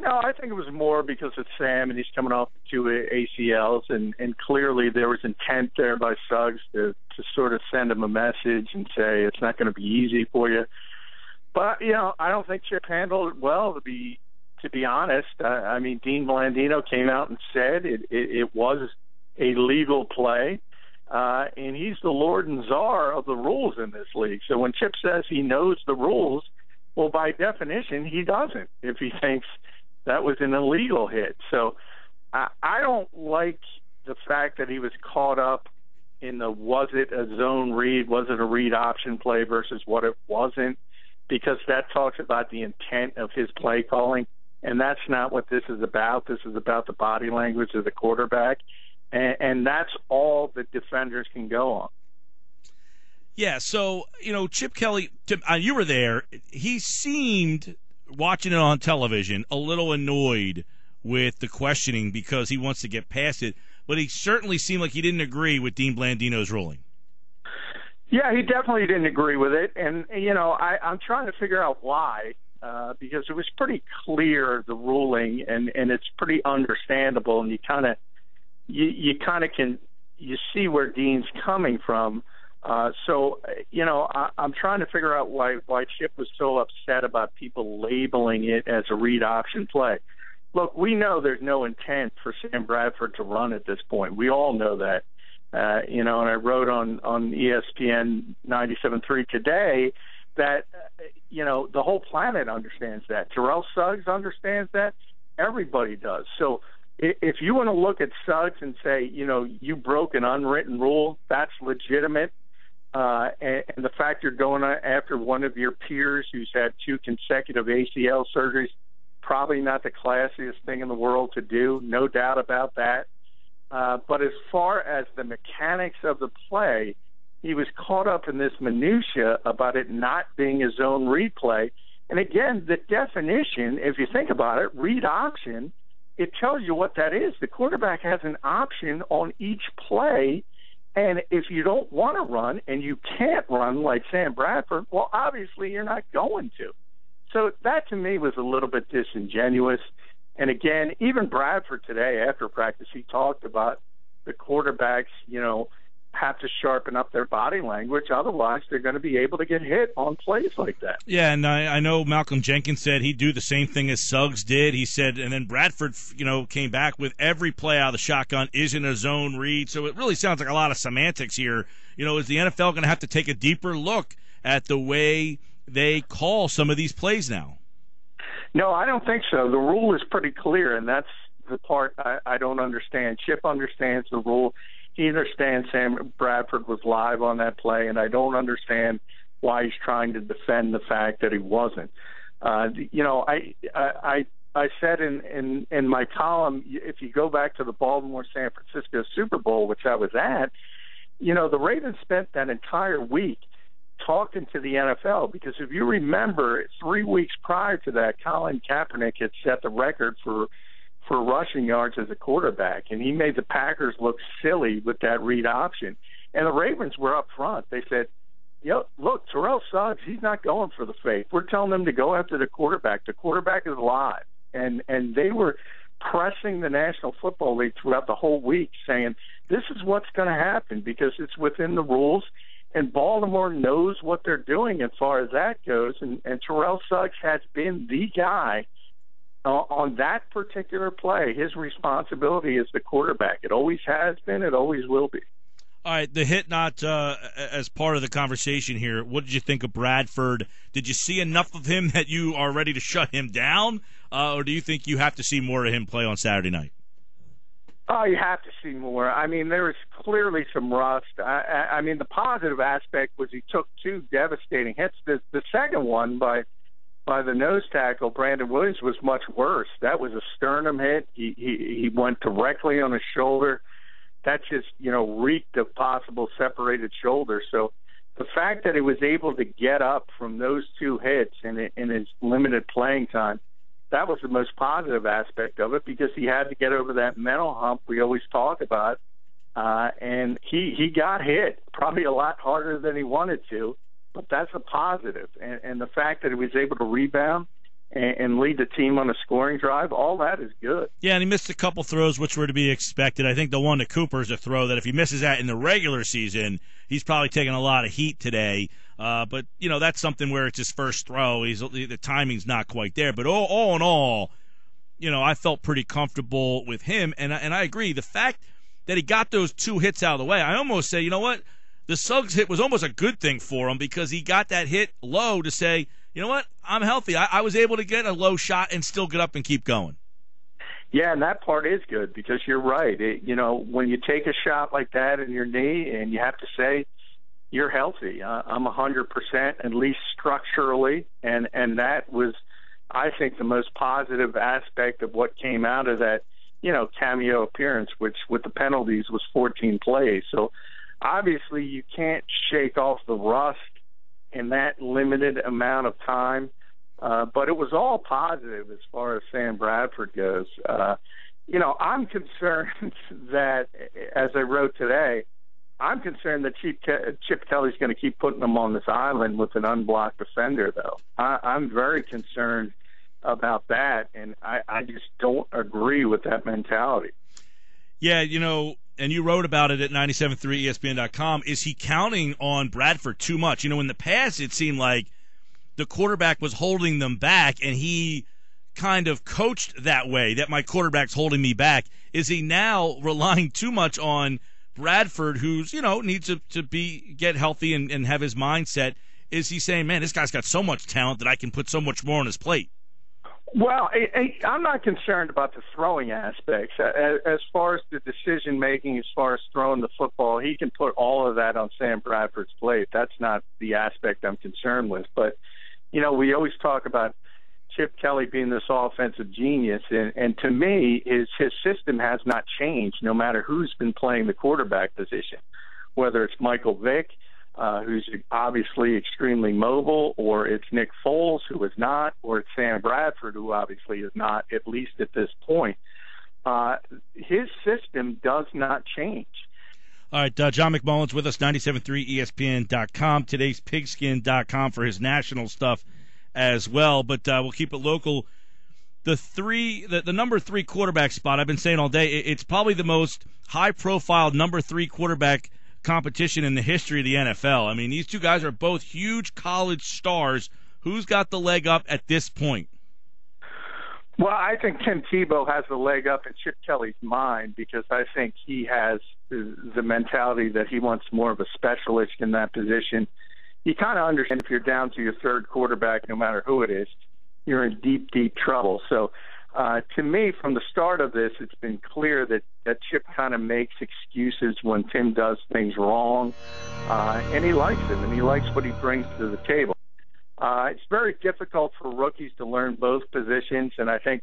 No, I think it was more because it's Sam, and he's coming off two ACLs, and clearly there was intent there by Suggs to sort of send him a message and say it's not going to be easy for you. But, you know, I don't think Chip handled it well, to be honest. I mean, Dean Blandino came out and said it was a legal play, and he's the lord and czar of the rules in this league. So when Chip says he knows the rules, well, by definition, he doesn't if he thinks that was an illegal hit. So I don't like the fact that he was caught up in the was it a zone read, was it a read option play versus what it wasn't, because that talks about the intent of his play calling, and that's not what this is about. This is about the body language of the quarterback, and that's all the defenders can go on. Yeah, so, you know, Chip Kelly, you were there. He seemed, watching it on television, a little annoyed with the questioning because he wants to get past it, but he certainly seemed like he didn't agree with Dean Blandino's ruling. Yeah, he definitely didn't agree with it, and, you know, I'm trying to figure out why, because it was pretty clear, the ruling, and it's pretty understandable, and you see where Dean's coming from. So, you know, I'm trying to figure out why Chip was so upset about people labeling it as a read option play. Look, we know there's no intent for Sam Bradford to run at this point. We all know that. You know, and I wrote on ESPN 97.3 today that, you know, the whole planet understands that. Terrell Suggs understands that. Everybody does. So if you want to look at Suggs and say, you know, you broke an unwritten rule, that's legitimate. And the fact you're going after one of your peers who's had two consecutive ACL surgeries, probably not the classiest thing in the world to do, no doubt about that. But as far as the mechanics of the play, he was caught up in this minutia about it not being his own replay. And again, the definition, if you think about it, read option, it tells you what that is. The quarterback has an option on each play. And if you don't want to run and you can't run like Sam Bradford, well, obviously you're not going to. So that to me was a little bit disingenuous. And again, even Bradford today after practice, he talked about the quarterbacks, you know, have to sharpen up their body language. Otherwise, they're going to be able to get hit on plays like that. Yeah, and I know Malcolm Jenkins said he'd do the same thing as Suggs did. He said, and then Bradford, you know, came back with every play out of the shotgun isn't a zone read. So it really sounds like a lot of semantics here. You know, is the NFL going to have to take a deeper look at the way they call some of these plays now? No, I don't think so. The rule is pretty clear, and that's the part I don't understand. Chip understands the rule. He understands Sam Bradford was live on that play, and I don't understand why he's trying to defend the fact that he wasn't. You know, I said in my column, if you go back to the Baltimore-San Francisco Super Bowl, which I was at, you know, the Ravens spent that entire week talking to the NFL because if you remember, 3 weeks prior to that, Colin Kaepernick had set the record for rushing yards as a quarterback, and he made the Packers look silly with that read option. And the Ravens were up front. They said, "Yo, look, Terrell Suggs, he's not going for the fake. We're telling them to go after the quarterback. The quarterback is live." And they were pressing the National Football League throughout the whole week saying, this is what's going to happen because it's within the rules, and Baltimore knows what they're doing as far as that goes. And Terrell Suggs has been the guy on that particular play. His responsibility is the quarterback. It always has been. It always will be. All right, the hit not as part of the conversation here, what did you think of Bradford? Did you see enough of him that you are ready to shut him down, or do you think you have to see more of him play on Saturday night? Oh, you have to see more. I mean, there is clearly some rust. I mean, the positive aspect was he took two devastating hits. The second one by the nose tackle, Brandon Williams, was much worse. That was a sternum hit. He went directly on his shoulder. That just, you know, reeked of possible separated shoulder. So the fact that he was able to get up from those two hits in his limited playing time, that was the most positive aspect of it because he had to get over that mental hump we always talk about. And he got hit probably a lot harder than he wanted to. But that's a positive. And the fact that he was able to rebound and lead the team on a scoring drive, all that is good. Yeah, and he missed a couple throws, which were to be expected. I think the one to Cooper is a throw that if he misses that in the regular season, he's probably taking a lot of heat today. But, you know, that's something where it's his first throw. The timing's not quite there. But all in all, you know, I felt pretty comfortable with him. And I agree. The fact that he got those two hits out of the way, I almost say, you know what? The Suggs hit was almost a good thing for him because he got that hit low to say, you know what? I'm healthy. I was able to get a low shot and still get up and keep going. Yeah, and that part is good because you're right. You know, when you take a shot like that in your knee and you have to say, you're healthy. I'm 100%, at least structurally. And that was, I think, the most positive aspect of what came out of that, you know, cameo appearance, which with the penalties was 14 plays. So obviously you can't shake off the rust in that limited amount of time. But it was all positive as far as Sam Bradford goes. You know, I'm concerned that, as I wrote today, I'm concerned that Chip Kelly's going to keep putting them on this island with an unblocked defender, though. I'm very concerned about that, and I just don't agree with that mentality. Yeah, you know, and you wrote about it at 97.3 ESPN.com. Is he counting on Bradford too much? You know, in the past it seemed like the quarterback was holding them back, and he kind of coached that way, that my quarterback's holding me back. Is he now relying too much on Bradford, who's, you know, needs to get healthy and have his mindset? Is he saying, man, this guy's got so much talent that I can put so much more on his plate? Well, I'm not concerned about the throwing aspects. As far as the decision-making, as far as throwing the football, he can put all of that on Sam Bradford's plate. That's not the aspect I'm concerned with. But, you know, we always talk about Chip Kelly being this offensive genius, and to me, his system has not changed no matter who's been playing the quarterback position, whether it's Michael Vick, who's obviously extremely mobile, or it's Nick Foles, who is not, or it's Sam Bradford, who obviously is not, at least at this point. His system does not change. All right, John McMullen's with us, 97.3 ESPN.com, today's pigskin.com for his national stuff as well, but we'll keep it local. The number three quarterback spot, I've been saying all day, it's probably the most high-profile number three quarterback competition in the history of the NFL. I mean, these two guys are both huge college stars. Who's got the leg up at this point? Well, I think Tim Tebow has the leg up in Chip Kelly's mind because I think he has the mentality that he wants more of a specialist in that position. You kind of understand if you're down to your third quarterback, no matter who it is, you're in deep, deep trouble. So to me, from the start of this, it's been clear that Chip kind of makes excuses when Tim does things wrong, and he likes him, and he likes what he brings to the table. It's very difficult for rookies to learn both positions, and I think,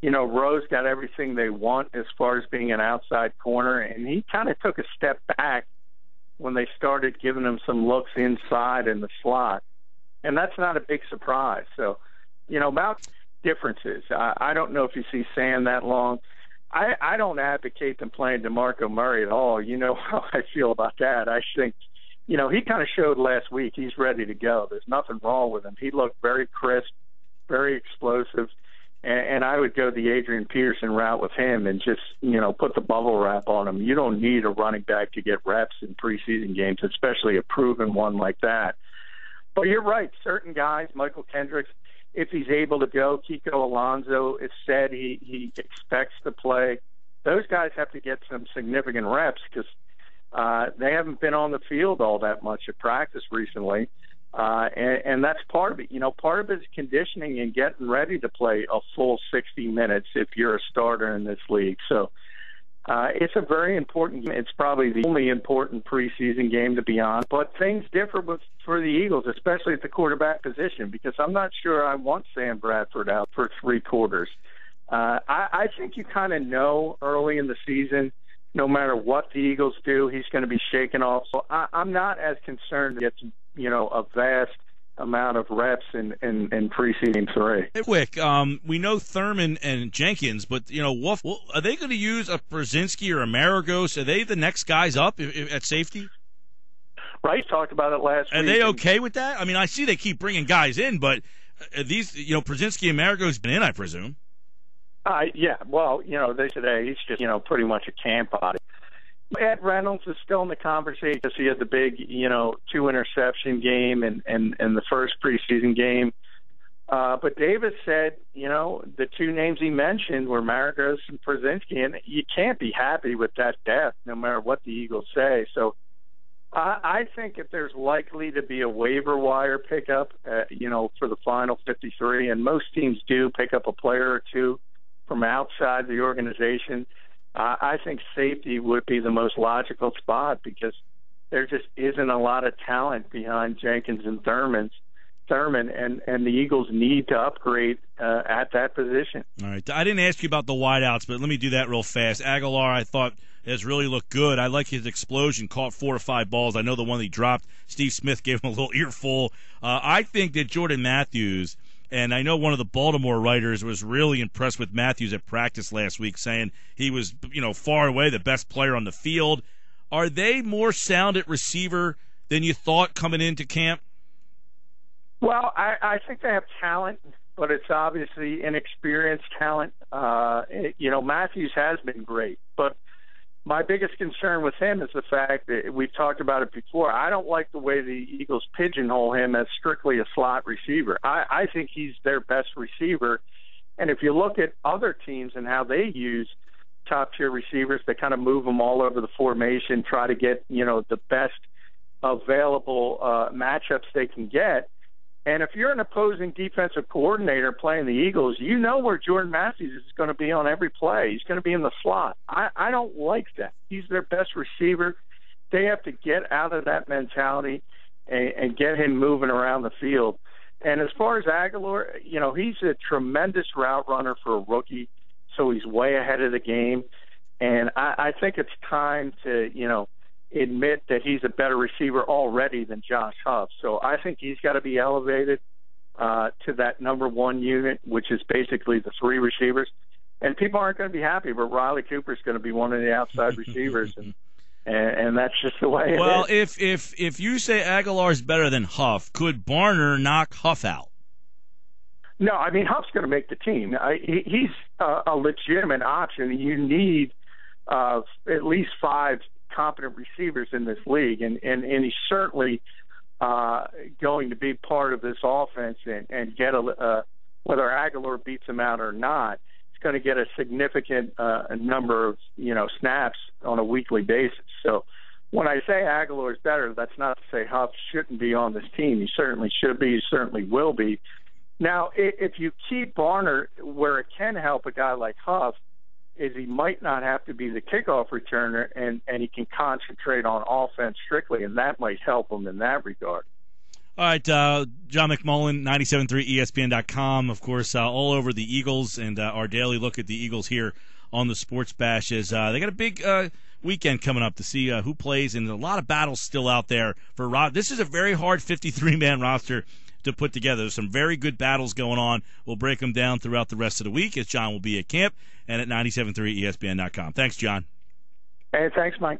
you know, Rose got everything they want as far as being an outside corner, and he kind of took a step back when they started giving him some looks inside in the slot. And that's not a big surprise. So, you know, about differences, I don't know if you see Sam that long. I don't advocate them playing DeMarco Murray at all. You know how I feel about that. I think, you know, he kind of showed last week he's ready to go. There's nothing wrong with him. He looked very crisp, very explosive. And I would go the Adrian Peterson route with him and just, you know, put the bubble wrap on him. You don't need a running back to get reps in preseason games, especially a proven one like that. But you're right. Certain guys, Michael Kendricks, if he's able to go, Kiko Alonso has said he expects to play. Those guys have to get some significant reps because they haven't been on the field all that much at practice recently. And that's part of it. You know, part of it is conditioning and getting ready to play a full 60 minutes if you're a starter in this league. So it's a very important game. It's probably the only important preseason game, to be honest. But things differ for the Eagles, especially at the quarterback position, because I'm not sure I want Sam Bradford out for three quarters. I think you kind of know early in the season, no matter what the Eagles do, he's going to be shaken off. So I'm not as concerned that it's, you know, a vast amount of reps in preseason three. Hey, Wick, we know Thurman and Jenkins, but, you know, Wolf, are they going to use a Brzezinski or a Maragos? Are they the next guys up at safety? Right, talked about it last week. Are they okay with that? I mean, I see they keep bringing guys in, but These, you know, Brzezinski and Maragos been in, I presume. Yeah, well, you know, they said, hey, he's just, you know, pretty much a camp body. Ed Reynolds is still in the conversation because he had the big, you know, 2-interception game and the first preseason game. But Davis said, you know, the two names he mentioned were Maragos and Brzezinski, and you can't be happy with that depth no matter what the Eagles say. So I think if there's likely to be a waiver wire pickup, you know, for the final 53, and most teams do pick up a player or two from outside the organization, I think safety would be the most logical spot because there just isn't a lot of talent behind Jenkins and Thurman, and the Eagles need to upgrade at that position. All right. I didn't ask you about the wideouts, but let me do that real fast. Aguilar, I thought, has really looked good. I like his explosion, caught 4 or 5 balls. I know the one he dropped, Steve Smith gave him a little earful. I think that Jordan Matthews, and I know one of the Baltimore writers was really impressed with Matthews at practice last week, saying he was, you know, far away the best player on the field. Are they more sound at receiver than you thought coming into camp? Well, I think they have talent, but it's obviously inexperienced talent. You know, Matthews has been great, but my biggest concern with him is the fact that we've talked about it before. I don't like the way the Eagles pigeonhole him as strictly a slot receiver. I think he's their best receiver. And if you look at other teams and how they use top-tier receivers, they kind of move them all over the formation, try to get, you know, the best available matchups they can get. And if you're an opposing defensive coordinator playing the Eagles, you know where Jordan Matthews is going to be on every play. He's going to be in the slot. I don't like that. He's their best receiver. They have to get out of that mentality and get him moving around the field. And as far as Aguilar, you know, he's a tremendous route runner for a rookie, so he's way ahead of the game. And I think it's time to, you know, admit that he's a better receiver already than Josh Huff. So I think he's got to be elevated to that number one unit, which is basically the 3 receivers. And people aren't going to be happy, but Riley Cooper's going to be one of the outside receivers, and that's just the way it is. Well, if you say Aguilar's better than Huff, could Barner knock Huff out? No, I mean, Huff's going to make the team. He's a legitimate option. You need at least 5 competent receivers in this league, and he's certainly going to be part of this offense and get a whether Aguilar beats him out or not, he's going to get a significant number of, you know, snaps on a weekly basis. So when I say Aguilar is better, that's not to say Huff shouldn't be on this team. He certainly should be. He certainly will be. Now, if you keep Barner, where it can help a guy like Huff is he might not have to be the kickoff returner, and he can concentrate on offense strictly, and that might help him in that regard. All right, John McMullen, 97.3 ESPN.com, of course, all over the Eagles, and our daily look at the Eagles here on the Sports Bash is they got a big weekend coming up to see who plays, and a lot of battles still out there. This is a very hard 53-man roster to put together. There's some very good battles going on. We'll break them down throughout the rest of the week as John will be at camp and at 97.3 ESPN.com. Thanks, John. Hey, thanks, Mike.